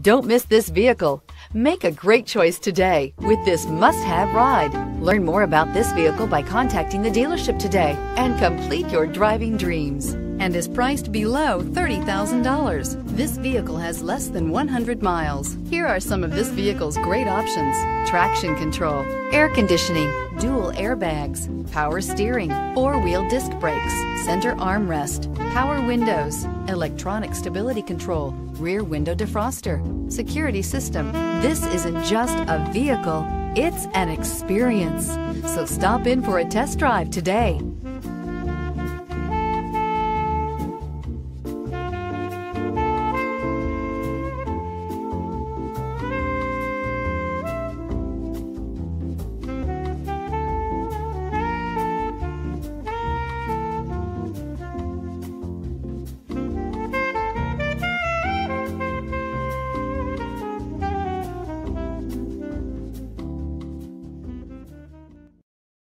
Don't miss this vehicle. Make a great choice today with this must-have ride. Learn more about this vehicle by contacting the dealership today and complete your driving dreams, and is priced below $30,000. This vehicle has less than 100 miles. Here are some of this vehicle's great options: traction control, air conditioning, dual airbags, power steering, four-wheel disc brakes, center armrest, power windows, electronic stability control, rear window defroster, security system. This isn't just a vehicle, it's an experience. So stop in for a test drive today.